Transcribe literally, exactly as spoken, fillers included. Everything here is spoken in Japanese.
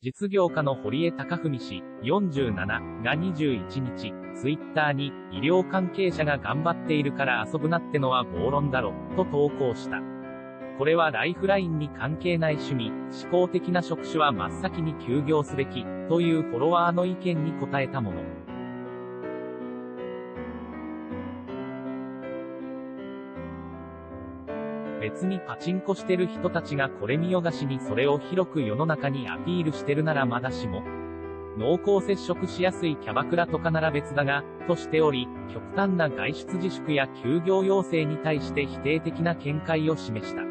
実業家の堀江貴文氏よんじゅうなながにじゅういちにち、ツイッターに、医療関係者が頑張っているから遊ぶなってのは暴論だろ、と投稿した。これはライフラインに関係ない趣味、思考的な職種は真っ先に休業すべき、というフォロワーの意見に応えたもの。別にパチンコしてる人たちがこれ見よがしにそれを広く世の中にアピールしてるならまだしも、濃厚接触しやすいキャバクラとかなら別だが、としており、極端な外出自粛や休業要請に対して否定的な見解を示した。